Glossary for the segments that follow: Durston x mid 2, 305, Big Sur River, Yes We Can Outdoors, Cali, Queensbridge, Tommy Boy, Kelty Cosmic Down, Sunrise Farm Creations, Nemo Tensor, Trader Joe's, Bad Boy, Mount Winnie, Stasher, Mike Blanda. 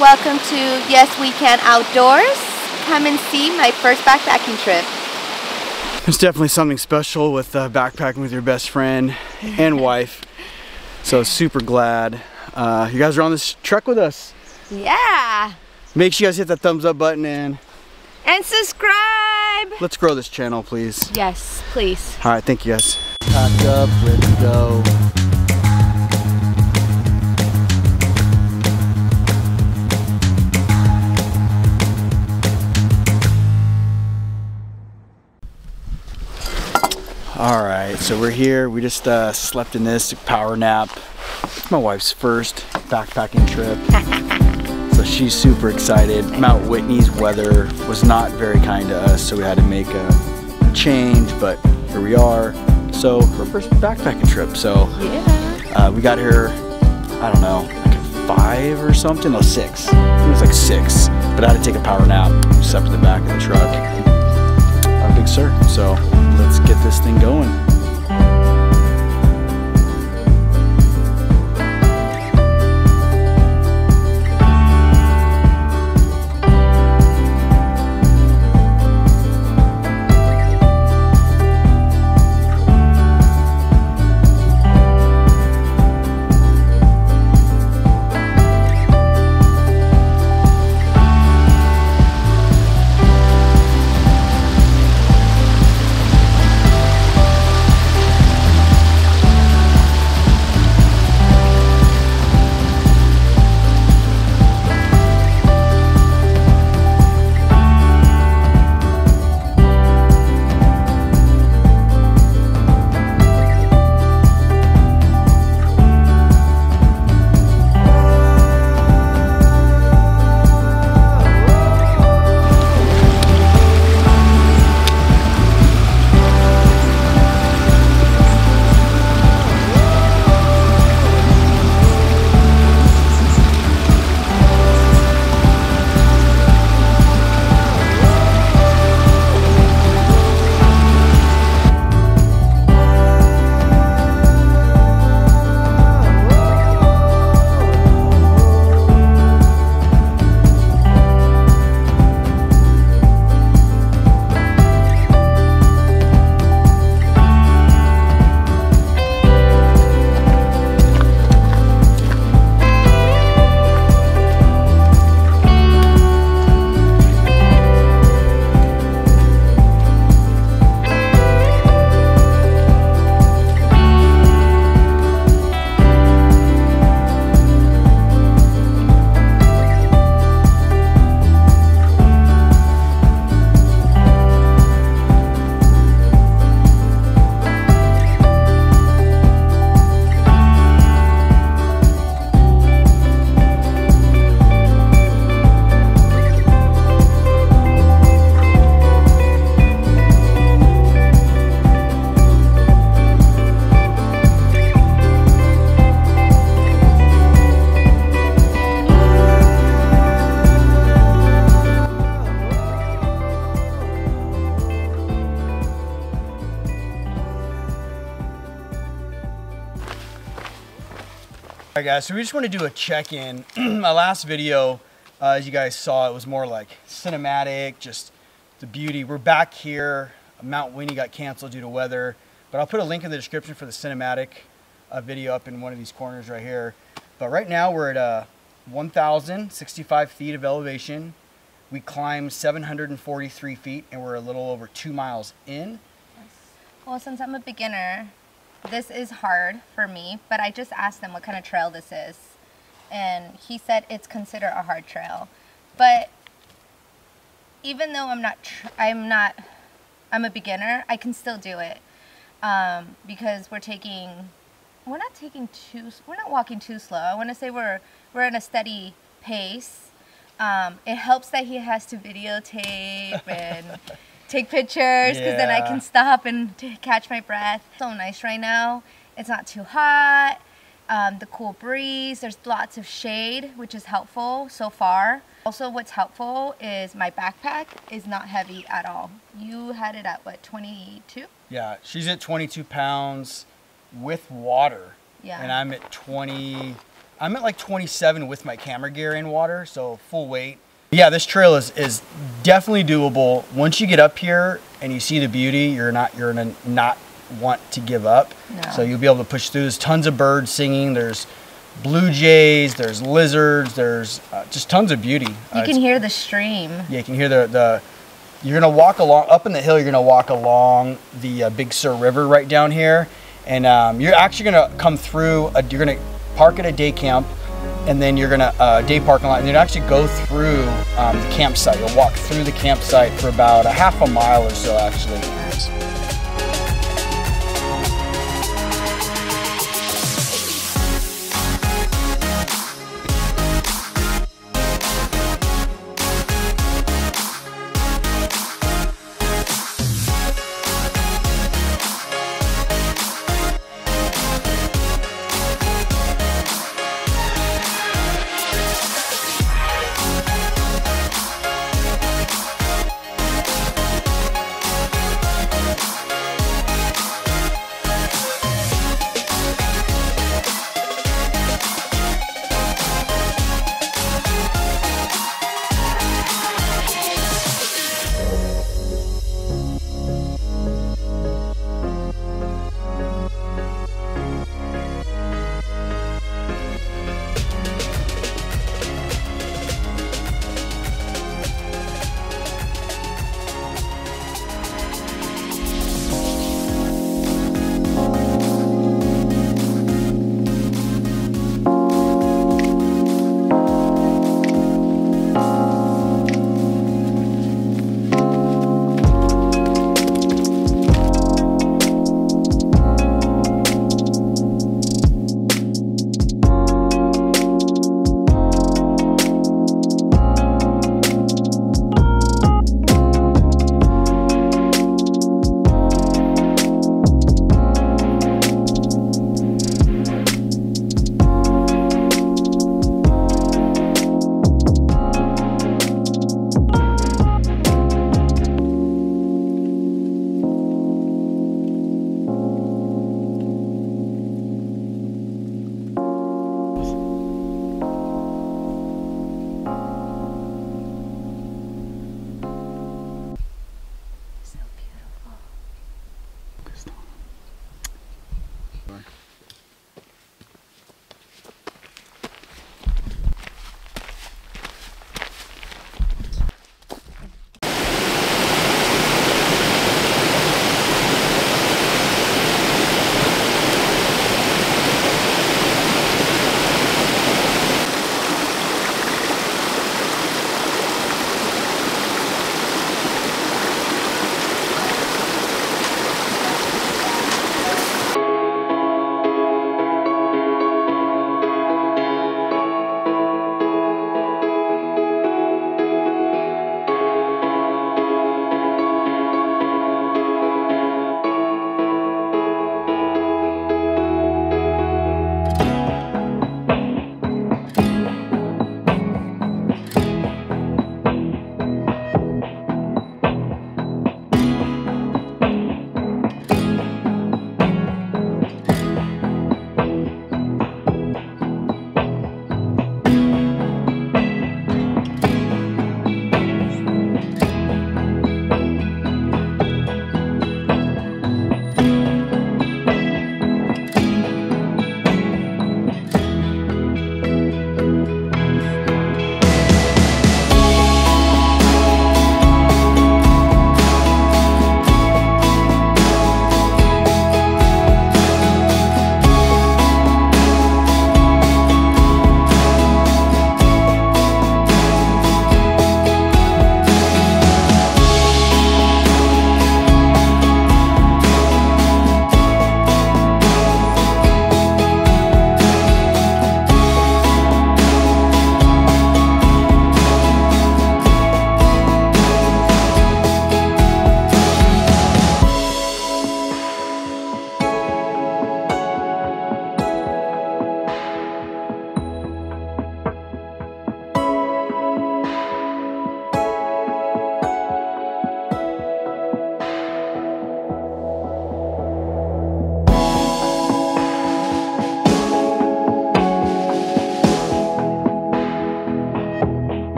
Welcome to Yes We Can Outdoors. Come and see my first backpacking trip. It's definitely something special with backpacking with your best friend and wife. So super glad you guys are on this trek with us. Yeah. Make sure you guys hit that thumbs up button and subscribe. Let's grow this channel, please. Yes, please. All right, thank you guys. Packed up, ready to go. All right, so we're here. We just slept in this power nap. It's my wife's first backpacking trip. So she's super excited. Mount Whitney's weather was not very kind to us, so we had to make a change, but here we are. So her first backpacking trip. So yeah. We got here, I don't know, like a 5 or something, no 6. It was like 6, but I had to take a power nap, slept in the back of the truck. Big Sur. So let's get this thing going. All right guys, so we just want to do a check-in. My last video, as you guys saw, it was more like cinematic, just the beauty. We're back here. Mount Winnie got canceled due to weather, but I'll put a link in the description for the cinematic video up in one of these corners right here. But right now we're at 1,065 feet of elevation. We climbed 743 feet and we're a little over 2 miles in. Well, since I'm a beginner, this is hard for me, but I just asked him what kind of trail this is. And he said it's considered a hard trail. But even though I'm a beginner, I can still do it. Because we're not walking too slow. I want to say we're in a steady pace. It helps that he has to videotape and take pictures, because then I can stop and catch my breath. It's so nice right now. It's not too hot. The cool breeze. There's lots of shade, which is helpful so far. Also, what's helpful is my backpack is not heavy at all. You had it at what, 22? Yeah, she's at 22 pounds with water. Yeah. And I'm at 20, I'm at like 27 with my camera gear in water, so full weight. Yeah, this trail is definitely doable. Once you get up here and you see the beauty, you're gonna not want to give up. No. So you'll be able to push through. There's tons of birds singing. There's blue jays, there's lizards, there's just tons of beauty. You can hear the stream. Yeah, you can hear the you're gonna walk along, up in the hill, you're gonna walk along the Big Sur River right down here. And you're actually gonna come through, you're gonna park at a day camp, and then you're gonna, day parking lot, and you're gonna actually go through the campsite. You'll walk through the campsite for about a half a mile or so, actually.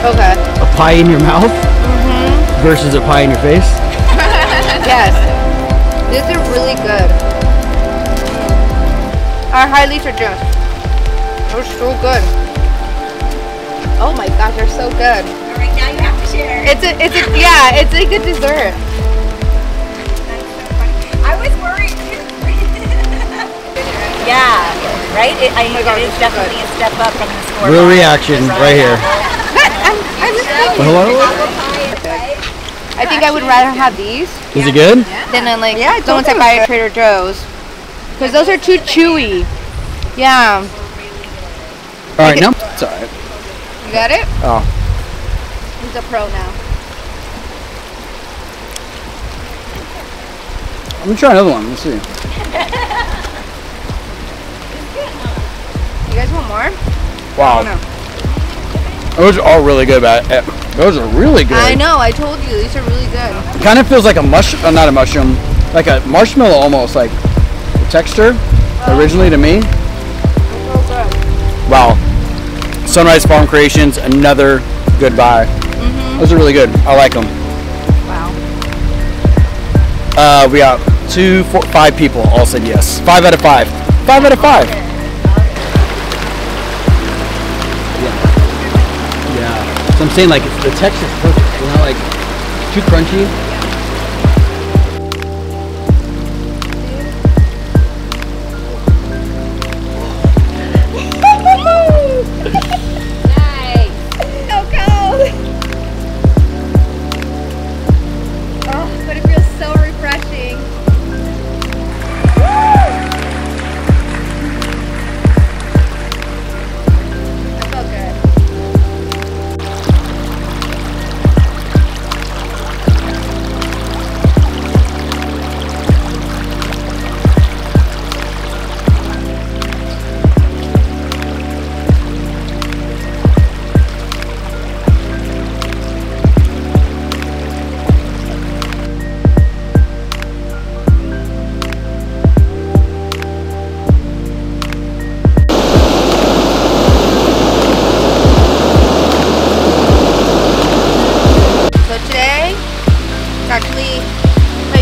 Okay. A pie in your mouth versus a pie in your face. Yes. These are really good. Our high-liter juice. They're so good. Oh my gosh, they're so good. Alright, now you have to share. It's like a dessert. I was worried too. Yeah. Right? It is definitely a step up from the score. Real reaction right here. Hello? I think I would rather have these. Is it good? Than like the ones I buy at Trader Joe's. Because those are too chewy. Yeah. Alright, no. It's alright. You got it? Oh. He's a pro now. Let me try another one. Let's see. You guys want more? Wow. Those are all really good. Those are really good. I know. I told you. These are really good. It kind of feels like a mushroom. Not a mushroom. Like a marshmallow almost. Like the texture originally to me. So good. Wow. Sunrise Farm Creations. Another good buy. Those are really good. I like them. Wow. We got 5 people all said yes. 5 out of 5. 5 out of 5. I'm saying, like, the texture's perfect, you know, like, it's too crunchy. Nice. So cold. Oh, but it feels so refreshing. That felt good.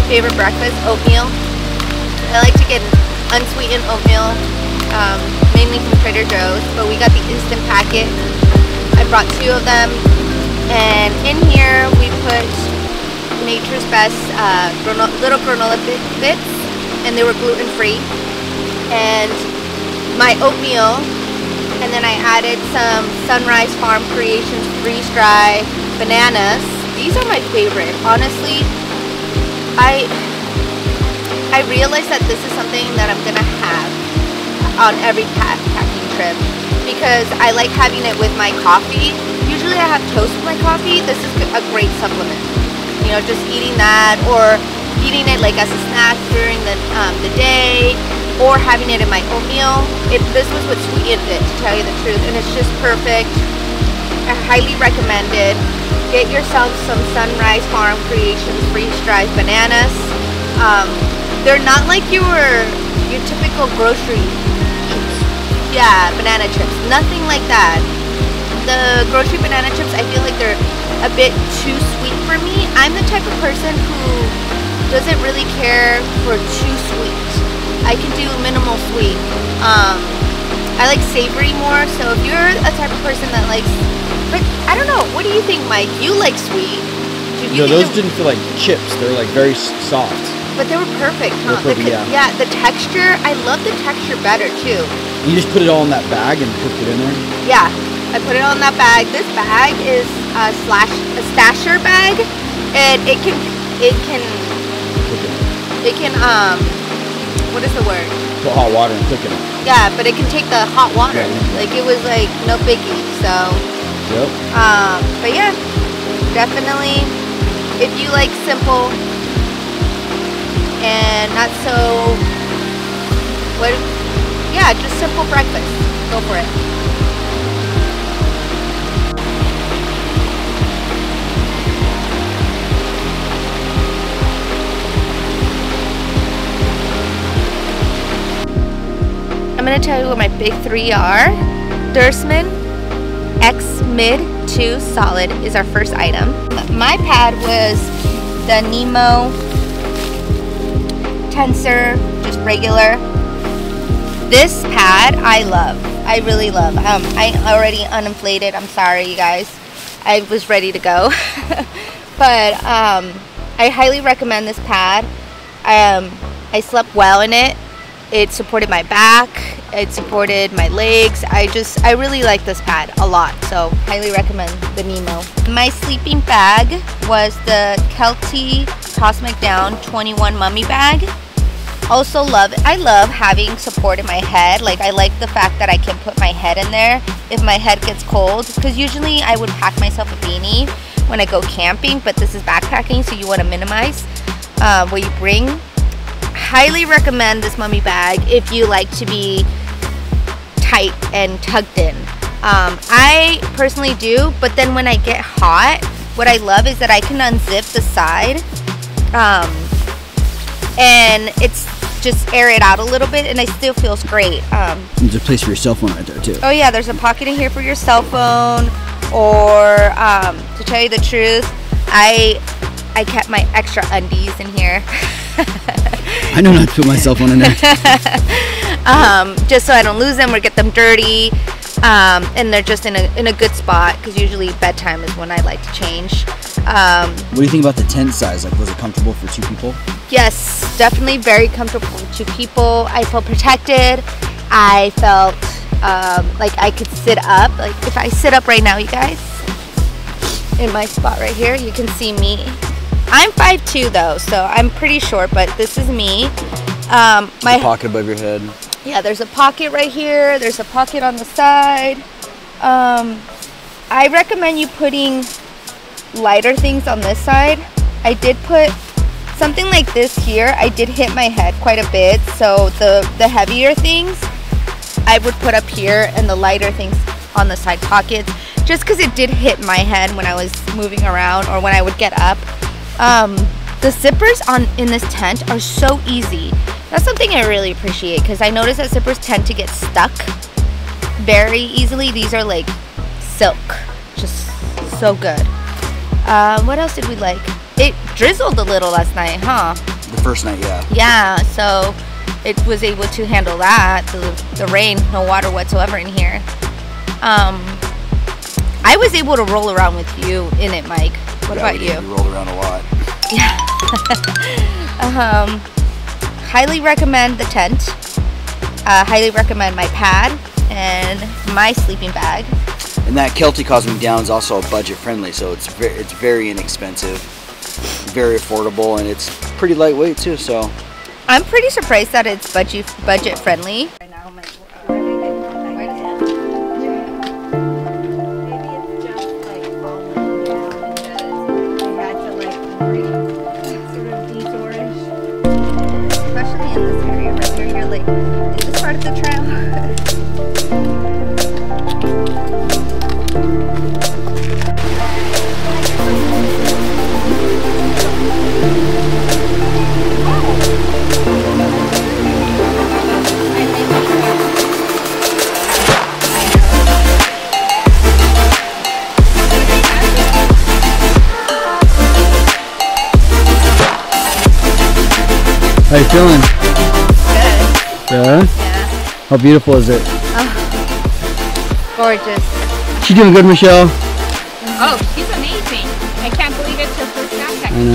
Favorite breakfast, oatmeal. I like to get unsweetened oatmeal, mainly from Trader Joe's, but we got the instant packet. I brought 2 of them, and in here we put Nature's Best little granola bits, and they were gluten-free, and my oatmeal, and then I added some Sunrise Farm Creations freeze-dry bananas. These are my favorite, honestly. I realized that this is something that I'm gonna have on every packing trip because I like having it with my coffee. Usually I have toast with my coffee. This is a great supplement. You know, just eating that or eating it like as a snack during the day or having it in my oatmeal. This was what sweetened it, to tell you the truth, and it's just perfect. I highly recommend it. Get yourself some Sunrise Farm Creations freeze-dried bananas. They're not like your typical grocery chips. Yeah, banana chips. Nothing like that. The grocery banana chips, I feel like they're a bit too sweet for me. I'm the type of person who doesn't really care for too sweet. I can do minimal sweet. I like savory more, so if you're a type of person that likes, but I don't know, what do you think, Mike? You like sweet. No, those didn't feel like chips. They were like very soft. But they were perfect, huh? They were perfect, yeah, the texture, I love the texture better too. You just put it all in that bag and cooked it in there? Yeah, I put it all in that bag. This bag is a Stasher bag, and it can what is the word? Put hot water and cook it. Yeah, but it can take the hot water. Yeah. Like, it was like no biggie, so. Yep. But yeah, definitely if you like simple and not so just simple breakfast, go for it. I'm gonna tell you what my big 3 are. Durston X Mid 2 solid is our first item. My pad was the Nemo Tensor, just regular. This pad I love. I really love. I already uninflated. I'm sorry, you guys. I was ready to go. But I highly recommend this pad. I slept well in it. It supported my back. It supported my legs. I really like this pad a lot. So highly recommend the Nemo. My sleeping bag was the Kelty Cosmic Down 21 Mummy Bag. Also love it. I love having support in my head. Like, I like the fact that I can put my head in there if my head gets cold. Because usually I would pack myself a beanie when I go camping, but this is backpacking, so you want to minimize what you bring. Highly recommend this mummy bag if you like to be tight and tugged in. I personally do, but then when I get hot, what I love is that I can unzip the side and it's just air it out a little bit, and it still feels great. There's a place for your cell phone right there too. Oh yeah, there's a pocket in here for your cell phone. Or to tell you the truth, I kept my extra undies in here. I know not to put my cell phone in there. Just so I don't lose them or get them dirty. And they're just in a good spot, because usually bedtime is when I like to change. What do you think about the tent size? Like, was it comfortable for 2 people? Yes, definitely very comfortable for 2 people. I felt protected. I felt like I could sit up. Like, if I sit up right now, you guys, in my spot right here, you can see me. I'm 5'2" though, so I'm pretty short, but this is me. My pocket above your head. Yeah, there's a pocket right here. There's a pocket on the side. I recommend you putting lighter things on this side. I did put something like this here. I did hit my head quite a bit, so the heavier things I would put up here, and the lighter things on the side pockets, just because it did hit my head when I was moving around or when I would get up. The zippers in this tent are so easy. That's something I really appreciate, because I notice that zippers tend to get stuck very easily. These are like silk, just so good. What else did we like? It drizzled a little last night, huh? The first night, yeah. Yeah, so it was able to handle that. The rain, no water whatsoever in here. I was able to roll around with you in it, Mike. What about you? You rolled around a lot. Yeah. Highly recommend the tent. Highly recommend my pad and my sleeping bag. And that Kelty Cosmic Down is also budget friendly, so it's very inexpensive, very affordable, and it's pretty lightweight too. So I'm pretty surprised that it's budget friendly. How you feeling? Good. Yeah? Yeah. How beautiful is it? Oh, gorgeous. She's doing good, Michelle. Mm-hmm. Oh, she's amazing. I can't believe it's her first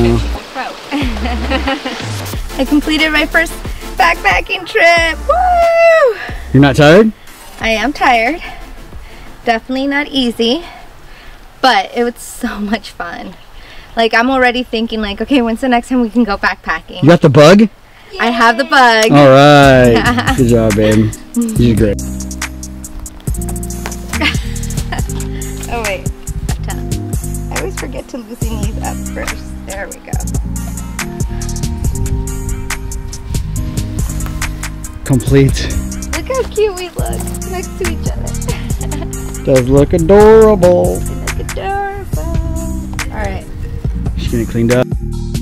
backpacking trip. She's a pro. I completed my first backpacking trip. Woo! You're not tired? I am tired. Definitely not easy, but it was so much fun. Like, I'm already thinking, like, okay, when's the next time we can go backpacking? You got the bug? Yay. I have the bug. All right. Good job, babe. You did great. Oh, wait. Up top. I always forget to loosen these up first. There we go. Complete. Look how cute we look next to each other. Does look adorable. They look adorable. All right. She's getting cleaned up.